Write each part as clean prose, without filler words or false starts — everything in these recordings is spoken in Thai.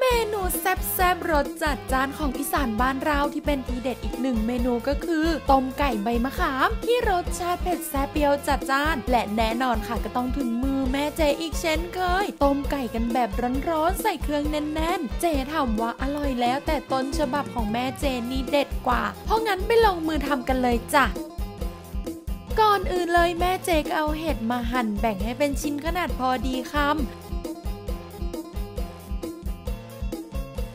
เมนูแซ่บๆรสจัดจานของอีสานบ้านเราที่เป็นทีเด็ดอีกหนึ่งเมนูก็คือต้มไก่ใบมะขามที่รสชาติเผ็ดแซ่บเปรี้ยวจัดจ้านและแน่นอนค่ะก็ต้องถึงมือแม่เจอีกเช่นเคยต้มไก่กันแบบร้อนๆใส่เครื่องแน่นๆเจถามว่าอร่อยแล้วแต่ต้นฉบับของแม่เจนี่เด็ดกว่าเพราะงั้นไปลงมือทำกันเลยจ้ะก่อนอื่นเลยแม่เจก็เอาเห็ดมาหั่นแบ่งให้เป็นชิ้นขนาดพอดีคำ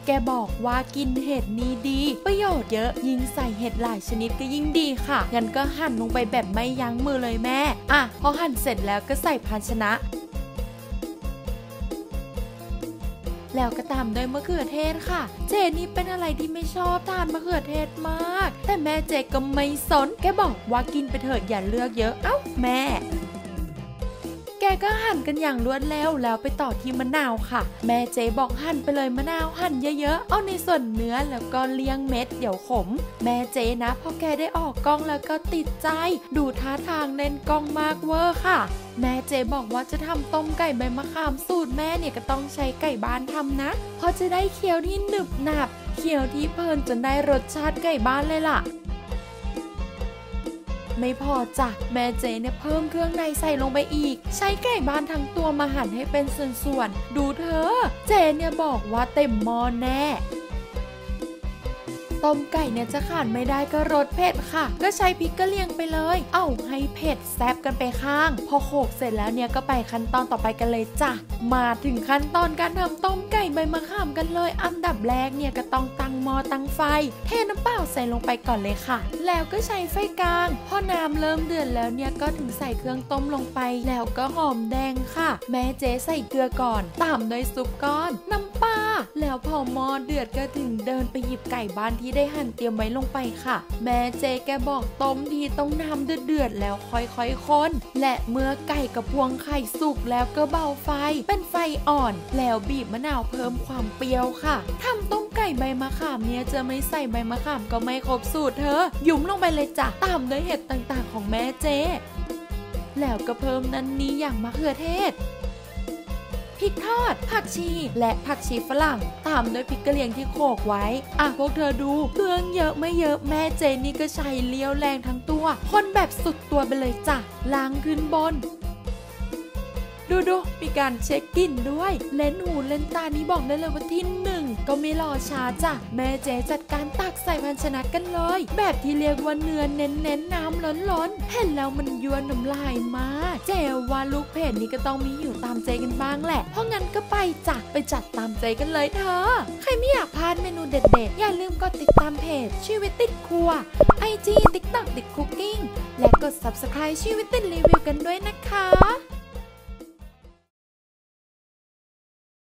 แกบอกว่ากินเห็ดนี้ดีประโยชน์เยอะยิ่งใส่เห็ดหลายชนิดก็ยิ่งดีค่ะงั้นก็หั่นลงไปแบบไม่ยั้งมือเลยแม่อ่ะพอหั่นเสร็จแล้วก็ใส่ภาชนะแล้วก็ตามด้วยมะเขือเทศค่ะเจนี่เป็นอะไรที่ไม่ชอบทานมะเขือเทศมากแต่แม่เจก็ไม่สนแกบอกว่ากินไปเถิดอย่าเลือกเยอะเอ้าแม่แกก็หั่นกันอย่างรวดเร็วแล้วไปต่อที่มะนาวค่ะแม่เจบอกหั่นไปเลยมะนาวหั่นเยอะๆเอาในส่วนเนื้อแล้วก็เลี้ยงเม็ดเดี๋ยวขมแม่เจนะพอแกได้ออกกล้องแล้วก็ติดใจดูท่าทางเน้นกล้องมากเวอร์ค่ะแม่เจบอกว่าจะทำต้มไก่ใบมะขามสูตรแม่เนี่ยก็ต้องใช้ไก่บ้านทำนะเพราะจะได้เคี้ยวที่หนึบหนับเคี้ยวที่เพลินจนได้รสชาติไก่บ้านเลยล่ะไม่พอจ้ะแม่เจเนี่ยเพิ่มเครื่องในใส่ลงไปอีกใช้ไก่บ้านทั้งตัวมาหั่นให้เป็นส่วนๆดูเธอเจเนี่ยบอกว่าเต็มหม้อแน่ต้มไก่เนี่ยจะขาดไม่ได้ก็รสเผ็ดค่ะก็ใช้พริกกระเลียงไปเลยเอาให้เผ็ดแซ่บกันไปข้างพอโขกเสร็จแล้วเนี่ยก็ไปขั้นตอนต่อไปกันเลยจ้ะมาถึงขั้นตอนการทำต้มไก่ใบมะขามกันเลยอันดับแรกเนี่ยก็ต้องตั้งหม้อตั้งไฟเทน้ำเปล่าใส่ลงไปก่อนเลยค่ะแล้วก็ใช้ไฟกลางพอน้ำเริ่มเดือดแล้วเนี่ยก็ถึงใส่เครื่องต้มลงไปแล้วก็หอมแดงค่ะแม่เจ๊ใส่เกลือก่อนตามด้วยซุปก้อนน้ำปลาแล้วพอหม้อเดือดก็ถึงเดินไปหยิบไก่บ้านที่ได้หั่นเตรียมไว้ลงไปค่ะแม่เจแกบอกต้มทีต้องน้ำเดือดๆแล้วค่อยๆคนและเมื่อไก่กับพวงไข่สุกแล้วก็เบาไฟเป็นไฟอ่อนแล้วบีบมะนาวเพิ่มความเปรี้ยวค่ะทำต้มไก่ใบมะขามเนี่ยจะไม่ใส่ใบมะขามก็ไม่ครบสูตรเธอยุ่มลงไปเลยจ้ะตามด้วยเห็ดต่างๆของแม่เจแล้วก็เพิ่มนั้นนี้อย่างมะเขือเทศพริกทอดผักชีและผักชีฝรั่งตามด้วยพริกกระเลียงที่โขกไว้อ่ะพวกเธอดูเครื่องเยอะไม่เยอะแม่เจนี่ก็ใช้เลี้ยวแรงทั้งตัวคนแบบสุดตัวไปเลยจ้ะล้างขึ้นบนดูมีการเช็คกลิ่นด้วยเล่นหูเล่นตานี้บอกได้เลยว่าที่หนึ่งก็ไม่รอช้าจ้ะแม่เจจัดการตักใส่ภาชนะกันเลยแบบที่เรียกว่าเนื้อเน้นๆน้ำล้นๆเห็นแล้วมันยั่วน้ำลายมากเจว่าลูกเพจนี้ก็ต้องมีอยู่ตามเจกันบ้างแหละเพราะงั้นก็ไปจ้ะไปจัดตามเจกันเลยเธอใครไม่อยากพลาดเมนูเด็ดๆอย่าลืมกดติดตามเพจชีวิตติดครัว IG TikTok ติดคุกกิ้งและกด Subscribe ชีวิตติดรีวิวกันด้วยนะคะ